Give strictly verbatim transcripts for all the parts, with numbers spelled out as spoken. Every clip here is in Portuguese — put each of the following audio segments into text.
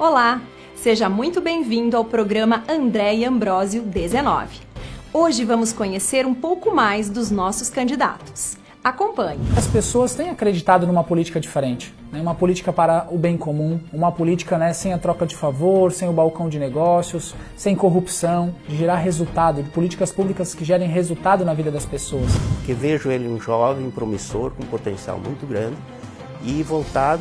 Olá, seja muito bem-vindo ao programa André e Ambrósio dezenove. Hoje vamos conhecer um pouco mais dos nossos candidatos. Acompanhe. As pessoas têm acreditado numa política diferente, né? Uma política para o bem comum, uma política, né, sem a troca de favor, sem o balcão de negócios, sem corrupção, de gerar resultado, de políticas públicas que gerem resultado na vida das pessoas. Porque vejo ele um jovem promissor, com potencial muito grande e voltado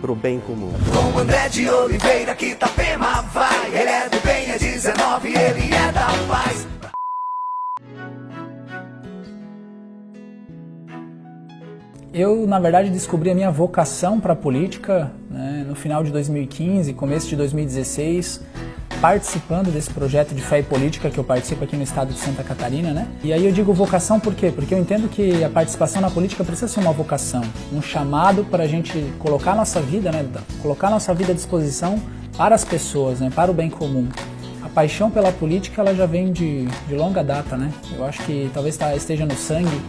para o bem comum. Com o André de Oliveira, que Itapema vai, ele é do bem, é dezenove, ele é da paz. Eu, na verdade, descobri a minha vocação para a política, né, no final de dois mil e quinze, começo de dois mil e dezesseis, participando desse projeto de fé e política que eu participo aqui no estado de Santa Catarina, né? E aí eu digo vocação por quê? Porque eu entendo que a participação na política precisa ser uma vocação, um chamado para a gente colocar nossa vida, né, colocar nossa vida à disposição para as pessoas, né, para o bem comum. A paixão pela política, ela já vem de, de longa data, né? Eu acho que talvez esteja no sangue.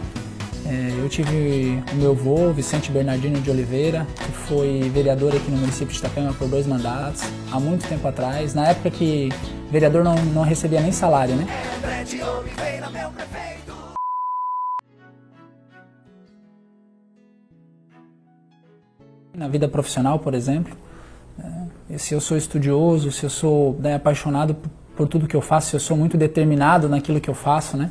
Eu tive o meu avô, Vicente Bernardino de Oliveira, que foi vereador aqui no município de Itapema por dois mandatos, há muito tempo atrás, na época que o vereador não, não recebia nem salário, né? Na vida profissional, por exemplo, se eu sou estudioso, se eu sou, né, apaixonado por tudo que eu faço, se eu sou muito determinado naquilo que eu faço, né?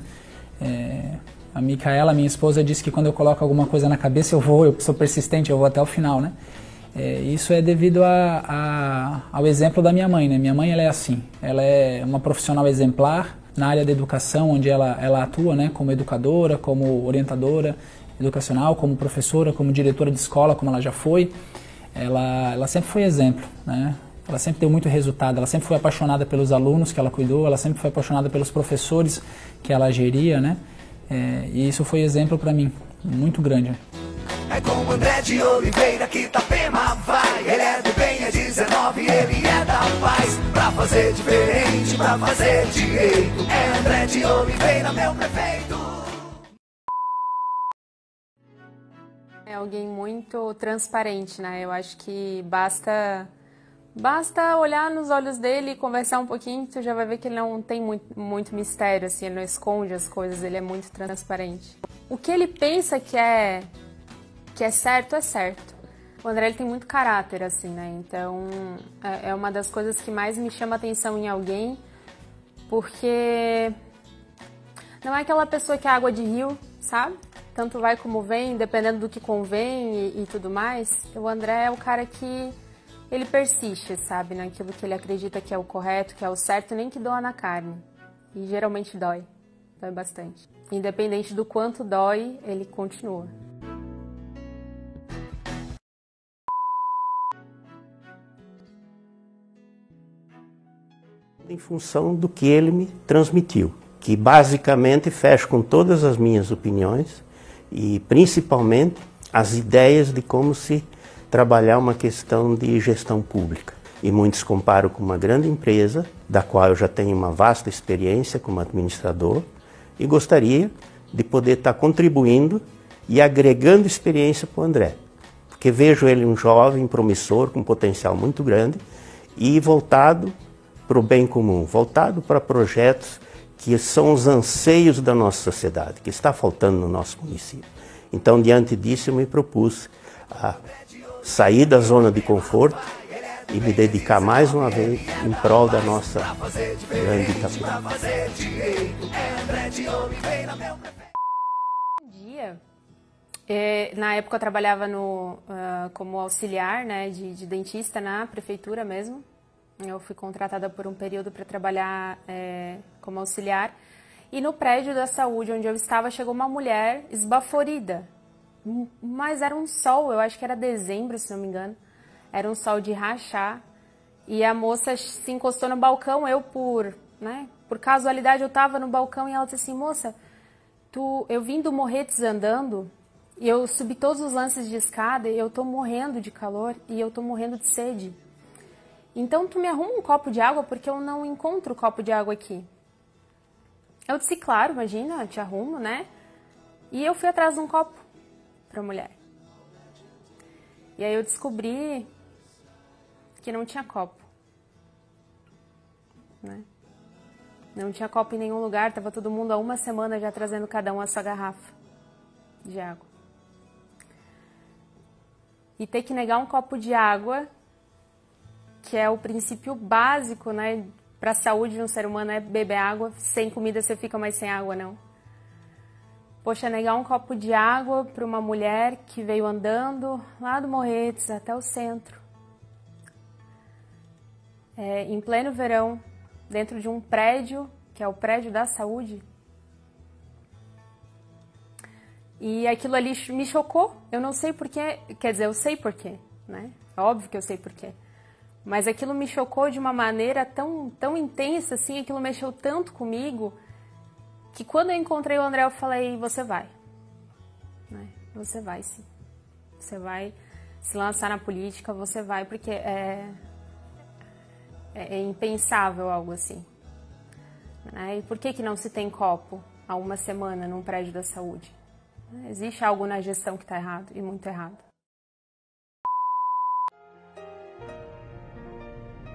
É... A Micaela, minha esposa, disse que quando eu coloco alguma coisa na cabeça eu vou, eu sou persistente, eu vou até o final, né? É, isso é devido a, a, ao exemplo da minha mãe, né? Minha mãe, ela é assim, ela é uma profissional exemplar na área da educação, onde ela, ela atua, né? Como educadora, como orientadora educacional, como professora, como diretora de escola, como ela já foi. Ela, ela sempre foi exemplo, né? Ela sempre deu muito resultado, ela sempre foi apaixonada pelos alunos que ela cuidou, ela sempre foi apaixonada pelos professores que ela geria, né? É, e isso foi exemplo para mim, muito grande. É com o André de Oliveira que Itapema vai, ele é do bem, é dezenove, ele é da paz. Pra fazer diferente, pra fazer direito, é André de Oliveira, meu prefeito. É alguém muito transparente, né? Eu acho que basta, basta olhar nos olhos dele e conversar um pouquinho, tu já vai ver que ele não tem muito, muito mistério, assim, ele não esconde as coisas, ele é muito transparente. O que ele pensa que é, que é certo, é certo. O André, ele tem muito caráter, assim, né? Então, é uma das coisas que mais me chama atenção em alguém, porque não é aquela pessoa que é água de rio, sabe? Tanto vai como vem, dependendo do que convém e, e tudo mais. O André é o cara que... ele persiste, sabe, naquilo que ele acredita que é o correto, que é o certo, nem que doa na carne. E geralmente dói, dói bastante. Independente do quanto dói, ele continua. Em função do que ele me transmitiu, que basicamente fecha com todas as minhas opiniões e principalmente as ideias de como se trabalhar uma questão de gestão pública. E muitos comparam com uma grande empresa, da qual eu já tenho uma vasta experiência como administrador, e gostaria de poder estar contribuindo e agregando experiência para o André. Porque vejo ele um jovem promissor, com um potencial muito grande, e voltado para o bem comum, voltado para projetos que são os anseios da nossa sociedade, que está faltando no nosso município. Então, diante disso, eu me propus a sair da zona de conforto e me dedicar mais uma vez em prol da nossa grande Itapema. Um dia, na época eu trabalhava no, como auxiliar, né, de, de dentista na prefeitura mesmo. Eu fui contratada por um período para trabalhar é, como auxiliar. E no prédio da saúde onde eu estava, chegou uma mulher esbaforida. Mas era um sol, eu acho que era dezembro, se não me engano. Era um sol de rachar. E a moça se encostou no balcão, eu por, né, por casualidade eu tava no balcão e ela disse assim: moça, tu, eu vim do Morretes andando e eu subi todos os lances de escada e eu tô morrendo de calor e eu tô morrendo de sede. Então tu me arruma um copo de água porque eu não encontro copo de água aqui. Eu disse, claro, imagina, te arrumo, né? E eu fui atrás de um copo para mulher. E aí eu descobri que não tinha copo, né? Não tinha copo em nenhum lugar, estava todo mundo há uma semana já trazendo cada um a sua garrafa de água. E ter que negar um copo de água, que é o princípio básico, né, para a saúde de um ser humano, é beber água. Sem comida você fica, mais sem água não. Poxa, negar um copo de água para uma mulher que veio andando lá do Morretes até o centro, é, em pleno verão, dentro de um prédio, que é o prédio da saúde. E aquilo ali me chocou, eu não sei porquê, quer dizer, eu sei porquê, né? Óbvio que eu sei porquê. Mas aquilo me chocou de uma maneira tão, tão intensa, assim, aquilo mexeu tanto comigo, que quando eu encontrei o André, eu falei, você vai, né? Você vai sim, você vai se lançar na política, você vai, porque é, é impensável algo assim, né? E por que que não se tem copo há uma semana num prédio da saúde? Existe algo na gestão que está errado, e muito errado.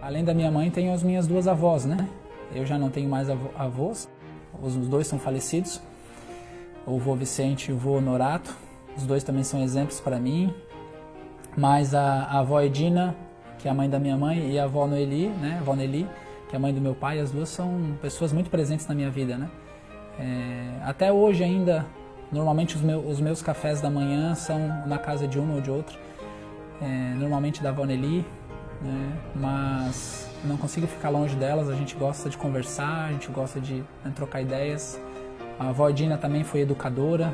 Além da minha mãe, tenho as minhas duas avós, né? Eu já não tenho mais avô, avós, os dois são falecidos. O vô Vicente e o vô Norato, os dois também são exemplos para mim. Mas a, a avó Edina, que é a mãe da minha mãe, e a avó Neli, né? A avó Neli, que é a mãe do meu pai, as duas são pessoas muito presentes na minha vida, né? É, até hoje ainda... Normalmente os meus, os meus cafés da manhã são na casa de uma ou de outra, é, normalmente da avó Neli, né, mas não consigo ficar longe delas, a gente gosta de conversar, a gente gosta de né, trocar ideias. A avó Edina também foi educadora,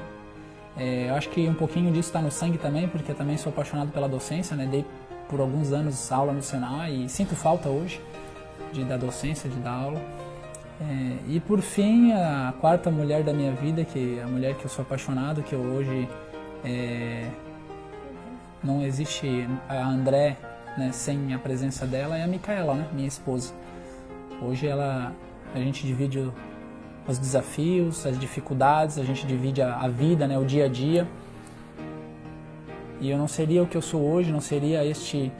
é, eu acho que um pouquinho disso está no sangue também, porque eu também sou apaixonado pela docência, né, dei por alguns anos aula no Senai e sinto falta hoje de dar docência, de dar aula. É, e por fim, a quarta mulher da minha vida, que é a mulher que eu sou apaixonado, que eu hoje é, não existe a André, né, sem a presença dela, é a Micaela, né, minha esposa. Hoje ela, a gente divide os desafios, as dificuldades, a gente divide a, a vida, né, o dia a dia. E eu não seria o que eu sou hoje, não seria este...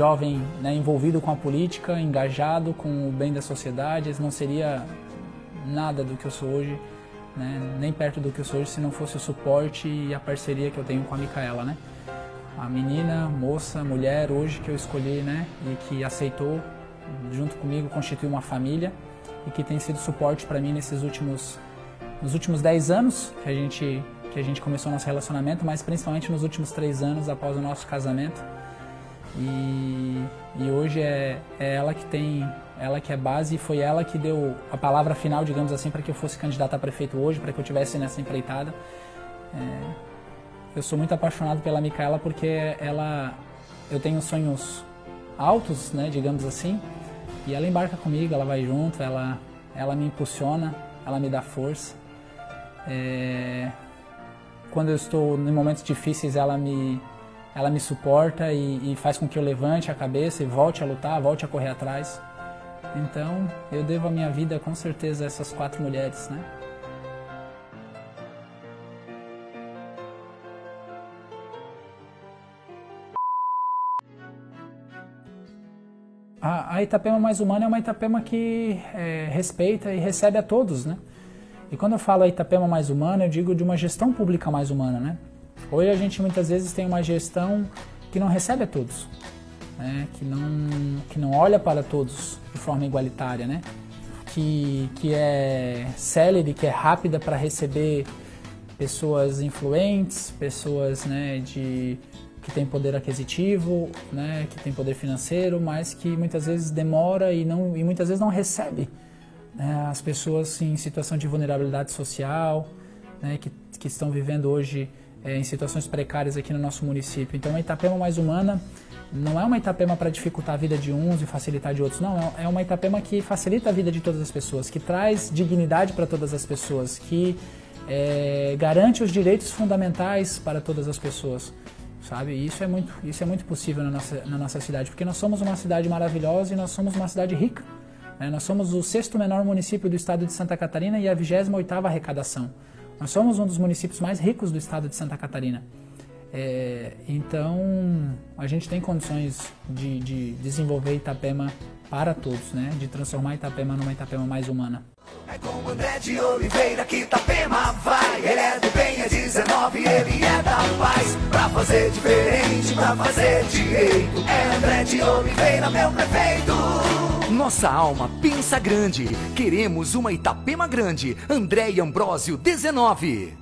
jovem, né, envolvido com a política, engajado com o bem da sociedade, não seria nada do que eu sou hoje, né, nem perto do que eu sou hoje, se não fosse o suporte e a parceria que eu tenho com a Micaela, né? A menina, moça, mulher hoje que eu escolhi, né, e que aceitou junto comigo constituir uma família e que tem sido suporte para mim nesses últimos, nos últimos dez anos que a gente que a gente começou nosso relacionamento, mas principalmente nos últimos três anos após o nosso casamento. E, e hoje é, é ela que tem, ela que é base, e foi ela que deu a palavra final, digamos assim, para que eu fosse candidato a prefeito hoje, para que eu tivesse nessa empreitada. É, eu sou muito apaixonado pela Micaela porque ela, eu tenho sonhos altos, né, digamos assim, e ela embarca comigo, ela vai junto, ela, ela me impulsiona, ela me dá força. É, quando eu estou em momentos difíceis, ela me... Ela me suporta e, e faz com que eu levante a cabeça e volte a lutar, volte a correr atrás. Então, eu devo a minha vida, com certeza, a essas quatro mulheres, né? A, a Itapema mais humana é uma Itapema que é, respeita e recebe a todos, né? E quando eu falo a Itapema mais humana, eu digo de uma gestão pública mais humana, né? Hoje a gente muitas vezes tem uma gestão que não recebe a todos, né? que, não, que não olha para todos de forma igualitária, né? que, que é célere, que é rápida para receber pessoas influentes, pessoas né, de, que têm poder aquisitivo, né, que têm poder financeiro, mas que muitas vezes demora e, não, e muitas vezes não recebe né, as pessoas em situação de vulnerabilidade social, né, que, que estão vivendo hoje... É, em situações precárias aqui no nosso município. Então, a Itapema mais humana não é uma Itapema para dificultar a vida de uns e facilitar de outros, não. É uma Itapema que facilita a vida de todas as pessoas, que traz dignidade para todas as pessoas, que é, garante os direitos fundamentais para todas as pessoas, sabe? E isso é muito, isso é muito possível na nossa, na nossa cidade, porque nós somos uma cidade maravilhosa e nós somos uma cidade rica, né? Nós somos o sexto menor município do estado de Santa Catarina e a vigésima oitava arrecadação. Nós somos um dos municípios mais ricos do estado de Santa Catarina. É, então, a gente tem condições de, de desenvolver Itapema para todos, né? De transformar Itapema numa Itapema mais humana. É com André de Oliveira que Itapema vai. Ele é do bem, é dezenove, ele é da paz. Pra fazer diferente, pra fazer direito. É André de Oliveira, meu prefeito. Nossa alma pensa grande. Queremos uma Itapema grande. André e Ambrósio dezenove.